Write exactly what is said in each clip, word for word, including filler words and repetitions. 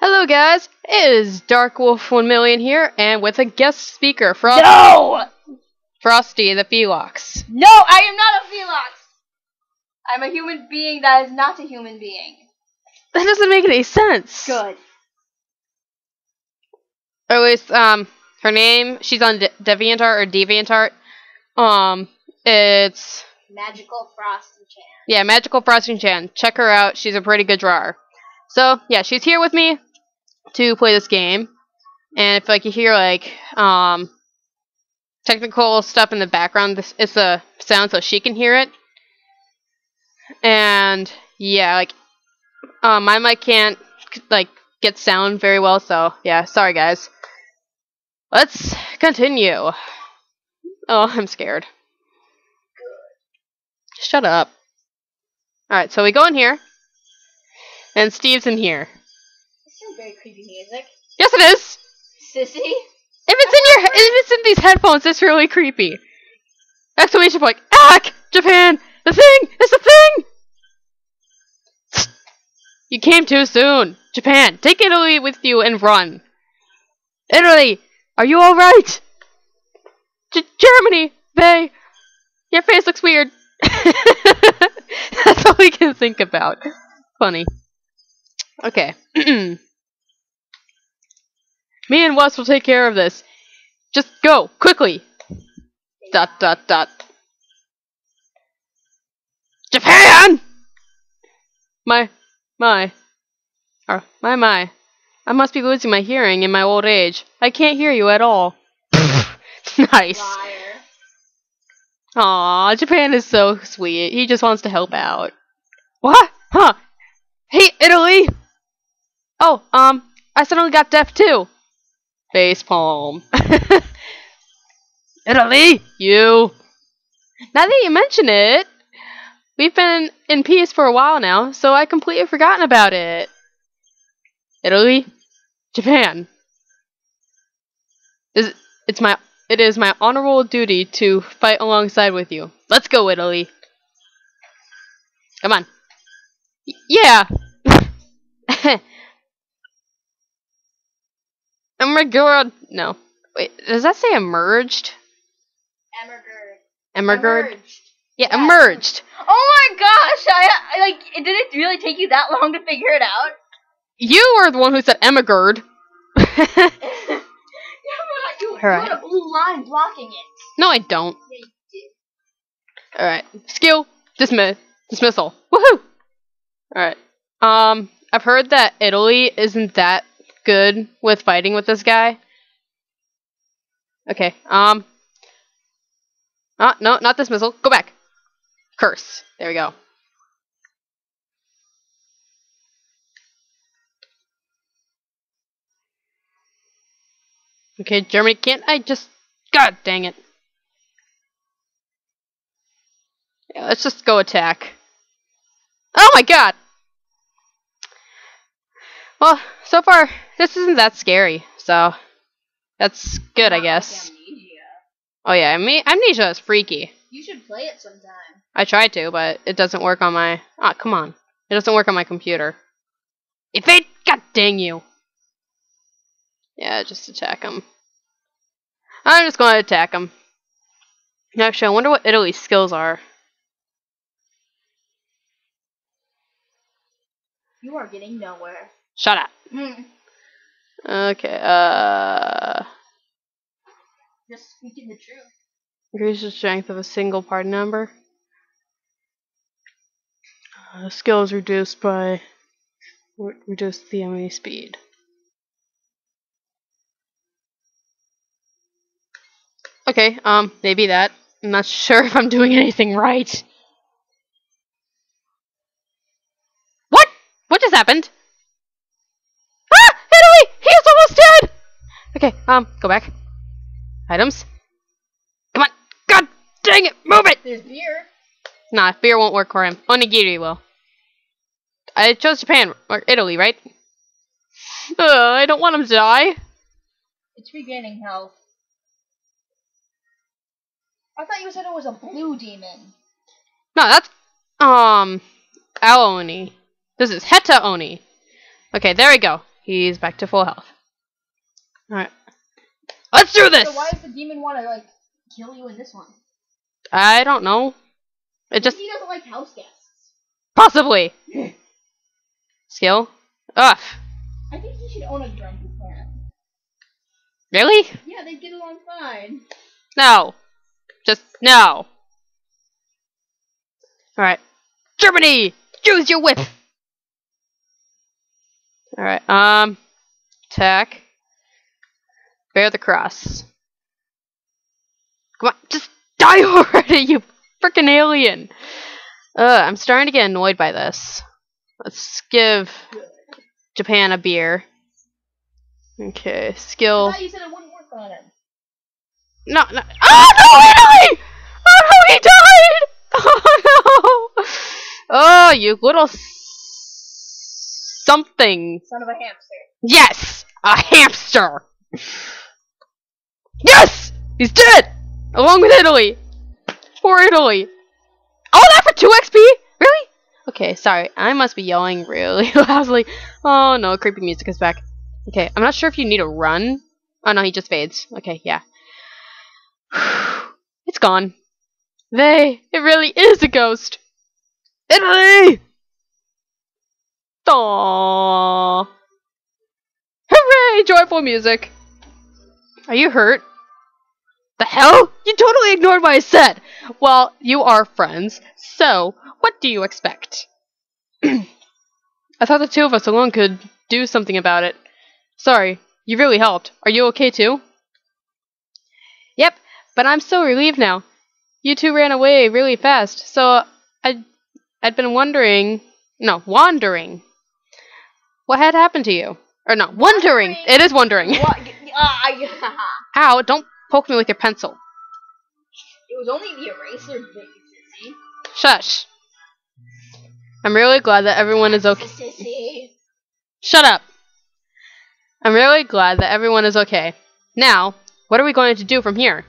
Hello guys, it is DarkWolf one million here, and with a guest speaker, Frostie. No! Frostie the Felox. No, I am not a Felox! I'm a human being that is not a human being. That doesn't make any sense. Good. Or at least, um, her name, she's on De DeviantArt or DeviantArt. Um, it's... Magical Frostie Chan. Yeah, Magical Frostie Chan. Check her out, she's a pretty good drawer. So, yeah, she's here with me to play this game, and if like you hear like um, technical stuff in the background, this it's a sound so she can hear it. And yeah, like um, my mic can't like get sound very well, so yeah, sorry guys. Let's continue. Oh, I'm scared. Shut up. All right, so we go in here, and Steve's in here. Very creepy music. Yes, it is. Sissy. If it's in your, if it's in these headphones, it's really creepy. Exclamation point! Ack! Japan, the thing, it's the thing. You came too soon, Japan. Take Italy with you and run. Italy, are you all right? G Germany, they. Your face looks weird. That's all we can think about. Funny. Okay. Me and Wes will take care of this. Just go, quickly! Dot, dot, dot. Japan! My, my. Oh, my, my. I must be losing my hearing in my old age. I can't hear you at all. Nice. Liar. Aw, Japan is so sweet. He just wants to help out. What? Huh? Hey, Italy! Oh, um, I suddenly got deaf too. Facepalm. Italy, you. Now that you mention it, we've been in peace for a while now, so I completely forgotten about it. Italy, Japan. Is it's my it is my honorable duty to fight alongside with you. Let's go, Italy. Come on. Y yeah. Oh my god, no. Wait, does that say emerged? Emerged. Emerged? Emerged. Yeah, yeah, emerged. Oh my gosh, I, I like, did it really take you that long to figure it out? You were the one who said emerged. Yeah, but you, you right. had a blue line blocking it. No, I don't. Yeah, you did. Alright, skill, dismiss, dismissal. Woohoo! Alright, um, I've heard that Italy isn't that good with fighting with this guy. Okay, um. Ah, no, not this missile. Go back. Curse. There we go. Okay, Germany, can't I just... God dang it. Yeah, let's just go attack. Oh my god! Well, so far, this isn't that scary, so that's good, I guess. Like Amnesia. Oh yeah, Amne Amnesia is freaky. You should play it sometime. I tried to, but it doesn't work on my... Ah, oh, come on. It doesn't work on my computer. If they... God dang you. Yeah, just attack them. I'm just going to attack them. Actually, I wonder what Italy's skills are. You are getting nowhere. Shut up. Mm. Okay, uh... just speaking the truth. Increase the strength of a single part number. Uh, skill is reduced by... Re reduce the enemy speed. Okay, um, maybe that. I'm not sure if I'm doing anything right. What? What just happened? Okay, um, go back. Items. Come on. God dang it, move it! There's beer. Nah, beer won't work for him. Onigiri will. I chose Japan, or Italy, right? Uh, I don't want him to die. It's regaining health. I thought you said it was a blue demon. No, that's, um, Ao Oni. This is Heta Oni. Okay, there we go. He's back to full health. Alright. Let's do this! So why does the demon want to, like, kill you in this one? I don't know. It just... He doesn't like house guests. Possibly. Skill? Ugh. I think he should own a grumpy cat. Really? Yeah, they'd get along fine. No. Just, no. Alright. Germany! Choose your whip! Alright, um... attack. Bear the cross. Come on, just die already, you frickin' alien! Ugh, I'm starting to get annoyed by this. Let's give Japan a beer. Okay, skill. I thought you said it wouldn't work on him. No, no. Oh no, he died! Oh no, he died! Oh no! Oh, you little something. Son of a hamster. Yes! A hamster! Yes! He's dead! Along with Italy! Poor Italy! All that for two X P? Really? Okay, sorry. I must be yelling really loudly. Oh no, creepy music is back. Okay, I'm not sure if you need a run. Oh no, he just fades. Okay, yeah. It's gone. They, it really is a ghost. Italy! Aww. Hooray! Joyful music. Are you hurt? The hell? You totally ignored what I said! Well, you are friends, so what do you expect? I thought the two of us alone could do something about it. Sorry, you really helped. Are you okay too? Yep, but I'm so relieved now. You two ran away really fast, so I'd, I'd been wondering... No, wandering. What had happened to you? Or no, wondering! It is wondering! Ow, don't poke me with your pencil. It was only the eraser that you sissy. Shush. I'm really glad that everyone is okay. Sissy. Shut up. I'm really glad that everyone is okay. Now, what are we going to do from here?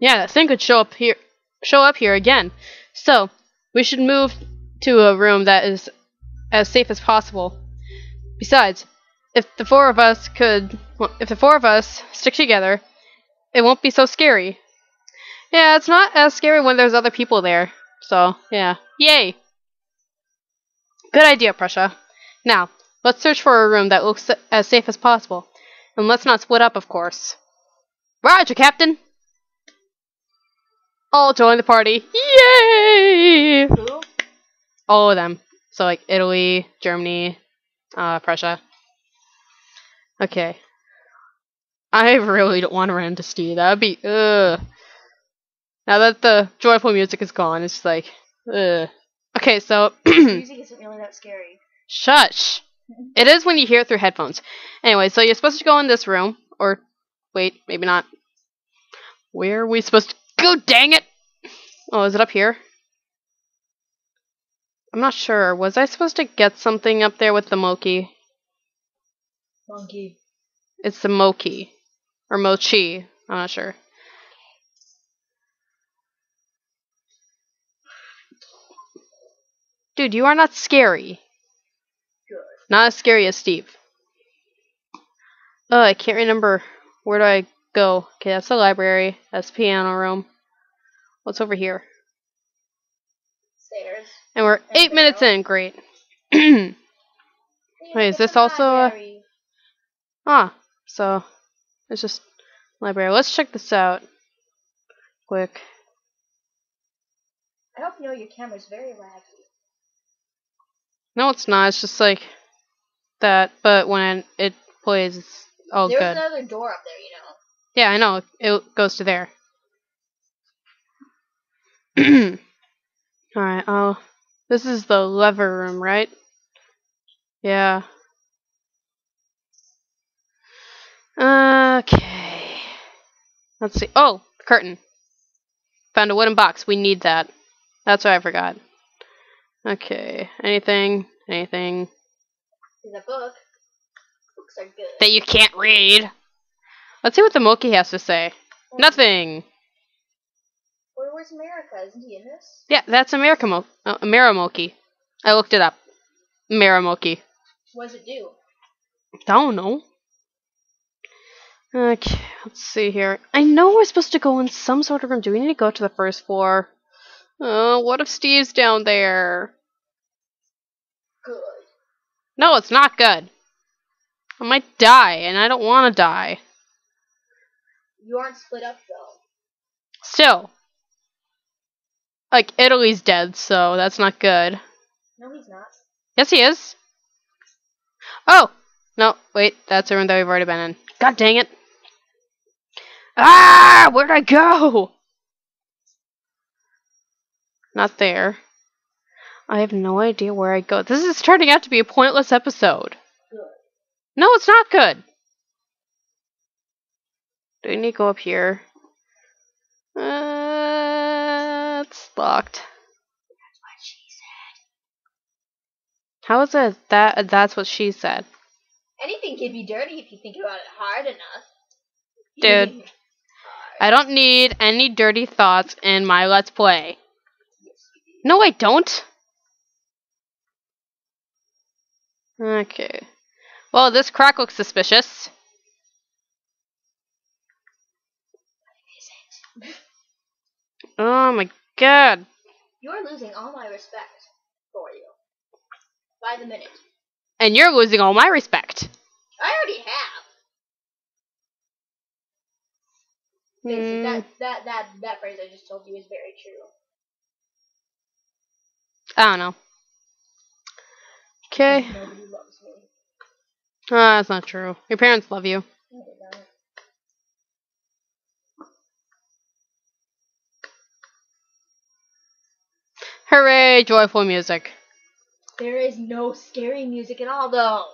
Yeah, that thing could show up here, show up here again. So, we should move to a room that is as safe as possible. Besides, if the four of us could, if the four of us stick together, it won't be so scary. Yeah, it's not as scary when there's other people there. So, yeah. Yay! Good idea, Prussia. Now, let's search for a room that looks as safe as possible. And let's not split up, of course. Roger, Captain! All join the party. Yay! All of them. So, like, Italy, Germany, uh, Prussia. Okay. I really don't want to run into Steve. That would be, ugh. Now that the joyful music is gone, it's like, ugh. Okay, so... music isn't really that scary. Shush! It is when you hear it through headphones. Anyway, so you're supposed to go in this room, or, wait, maybe not. Where are we supposed to go, dang it! Oh, is it up here? I'm not sure. Was I supposed to get something up there with the Moki? Monkey. It's the Moki. Or Mochi. I'm not sure. Dude, you are not scary. Good. Not as scary as Steve. Oh, I can't remember. Where do I go? Okay, that's the library. That's the piano room. What's over here? Stairs. And we're eight and minutes in. Great. Wait, is this also a... Ah, so it's just library. Let's check this out quick. I hope you know your camera's very laggy. No, it's not. It's just like that, but when it plays, it's all good. There's another door up there, you know. Yeah, I know. It goes to there. All right. Oh, this is the lever room, right? Yeah. Okay. Let's see. Oh, the curtain. Found a wooden box. We need that. That's what I forgot. Okay. Anything? Anything? There's a book. Books are good. That you can't read. Let's see what the Moki has to say. Oh. Nothing. Well, where's America? Isn't he in this? Yeah, that's America Mo uh, Amera Moki. I looked it up. Amera Moki. What does it do? Don't know. Okay, let's see here. I know we're supposed to go in some sort of room. Do we need to go to the first floor? Oh, what if Steve's down there? Good. No, it's not good. I might die, and I don't want to die. You aren't split up, though. Still. Like, Italy's dead, so that's not good. No, he's not. Yes, he is. Oh! No, wait, that's a room that we've already been in. God dang it. Ah! Where'd I go? Not there. I have no idea where I go. This is turning out to be a pointless episode. Good. No, it's not good. Do we need to go up here? Uh, it's locked. That's what she said. How is it that that's what she said? Anything can be dirty if you think about it hard enough. Dude, I don't need any dirty thoughts in my Let's Play. No, I don't. Okay. Well, this crack looks suspicious. What is it? Oh my god. You're losing all my respect for you. By the minute. And you're losing all my respect. I already have. Mm. That, that, that, that phrase I just told you is very true. I don't know. Okay. Nobody loves me. Oh, that's not true. Your parents love you. No, they don't. Hooray, joyful music. There is no scary music at all, though.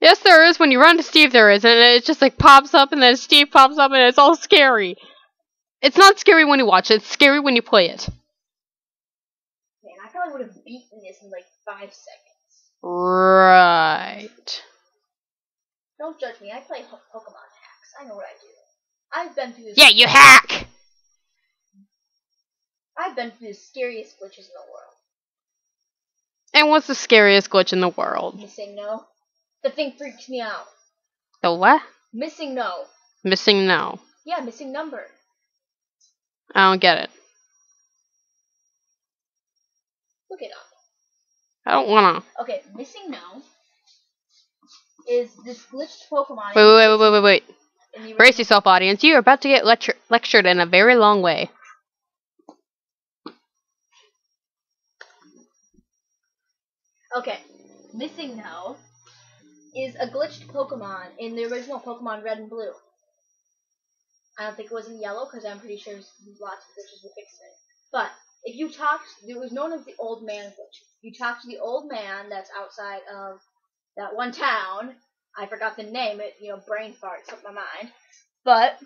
Yes, there is. When you run to Steve, there is. And it just, like, pops up, and then Steve pops up, and it's all scary. It's not scary when you watch it. It's scary when you play it. Man, I probably would have beaten this in, like, five seconds. Right. Don't judge me. I play Pokemon hacks. I know what I do. I've been through this... Yeah, you hack! I've been through the scariest glitches in the world. And what's the scariest glitch in the world? Missing No. The thing freaks me out. The what? Missing No. Missing No. Yeah, missing number. I don't get it. Look it up. I don't wanna. Okay, Missing No is this glitched Pokemon. Wait, wait, wait, wait, wait, wait. wait. Brace yourself, audience. You are about to get lecture lectured in a very long way. Okay, Missing No is a glitched Pokemon in the original Pokemon Red and Blue. I don't think it was in Yellow, because I'm pretty sure lots of glitches were fixed it. But, if you talk, it was known as the Old Man glitch. You talk to the old man that's outside of that one town. I forgot the name, it, you know, brain fart slipped my mind. But,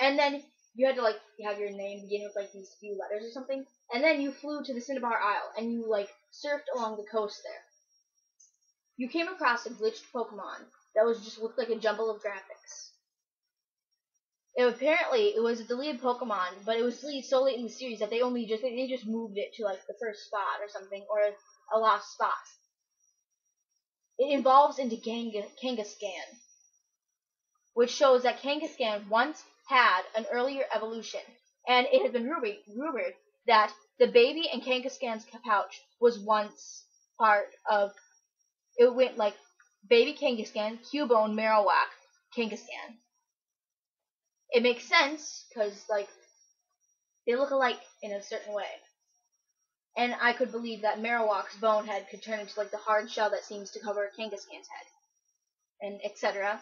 and then you had to, like, have your name begin with, like, these few letters or something. And then you flew to the Cinnabar Isle, and you, like, surfed along the coast there. You came across a glitched Pokemon that was just looked like a jumble of graphics. It, apparently, it was a deleted Pokemon, but it was deleted so late in the series that they only just they just moved it to, like, the first spot or something, or a lost spot. It evolves into Kangaskhan, which shows that Kangaskhan once had an earlier evolution, and it has been rumored that the baby in Kangaskhan's pouch was once part of, it went like, baby Kangaskhan, Cubone, Marowak, Kangaskhan. It makes sense, because, like, they look alike in a certain way. And I could believe that Marowak's bone head could turn into, like, the hard shell that seems to cover Kangaskhan's head, and et cetera.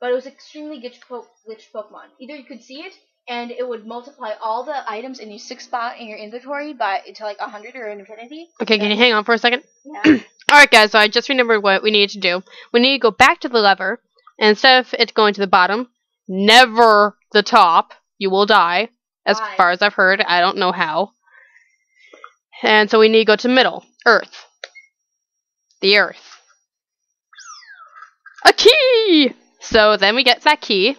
But it was extremely glitched po glitch Pokemon. Either you could see it, and it would multiply all the items in your sixth spot in your inventory by to like a hundred or an infinity. Okay, can you hang on for a second? Yeah. Alright guys, so I just remembered what we needed to do. We need to go back to the lever, and instead of it going to the bottom, never the top, you will die. As Why? far as I've heard, I don't know how. And so we need to go to middle. Earth. The earth. A key! So then we get that key.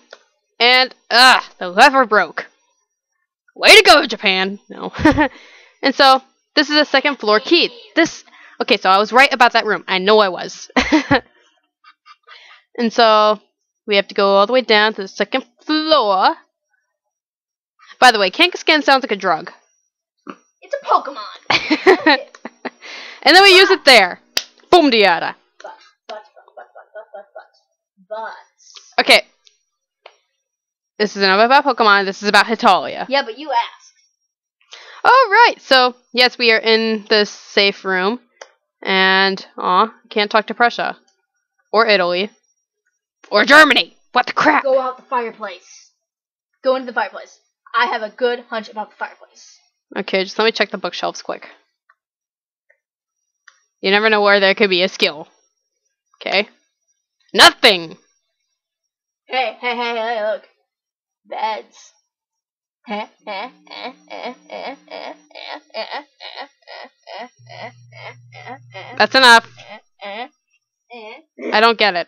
And, ugh, the lever broke. Way to go, Japan! No. And so, this is a second floor key. This, okay, so I was right about that room. I know I was. And so we have to go all the way down to the second floor. By the way, Kangaskhan sounds like a drug. It's a Pokemon. And then we but. use it there. Boom diada. But, but, but, but, but, but, but, but. Okay. This is not about Pokemon. This is about Hetalia. Yeah, but you asked. All right. So yes, we are in this safe room, and aw, can't talk to Prussia, or Italy, or Germany. What the crap? Go out the fireplace. Go into the fireplace. I have a good hunch about the fireplace. Okay, just let me check the bookshelves quick. You never know where there could be a skill. Okay. Nothing. Hey, hey, hey, hey! Look. Beds. That's enough. I don't get it.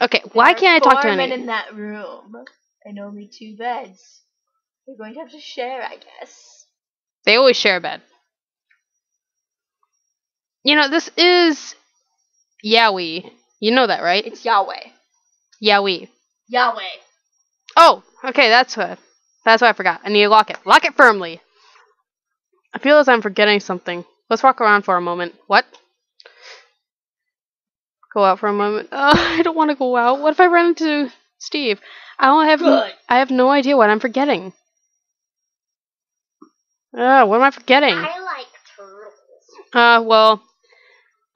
Okay, why can't I talk to anyone in that room? And only two beds. They're going to have to share, I guess. They always share a bed. You know, this is Yaoi. You know that, right? It's Yaoi. Yaoi. Yaoi. Oh, okay, that's what that's what I forgot. I need to lock it. Lock it firmly. I feel as I'm forgetting something. Let's walk around for a moment. What? Go out for a moment. Oh, I don't want to go out. What if I run into Steve? I don't have Good. I have no idea what I'm forgetting. Uh, what am I forgetting? I like turtles. Uh, well,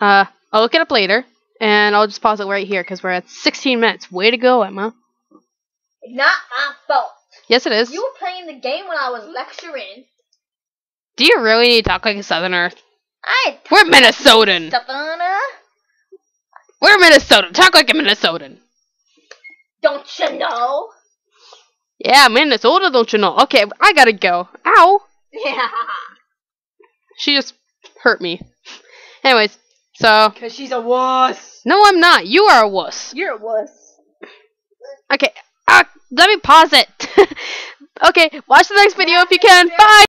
uh, I'll look it up later, and I'll just pause it right here because we're at sixteen minutes. Way to go, Emma. Not my fault. Yes, it is. You were playing the game when I was lecturing. Do you really need to talk like a southerner? I. We're Minnesotan. Southerner. We're Minnesotan. Talk like a Minnesotan. Don't you know? Yeah, Minnesota. Don't you know? Okay, I gotta go. Ow. Yeah. She just hurt me. Anyways, so. Because she's a wuss. No, I'm not. You are a wuss. You're a wuss. Okay. Uh, let me pause it. Okay, watch the next video if you can. Bye!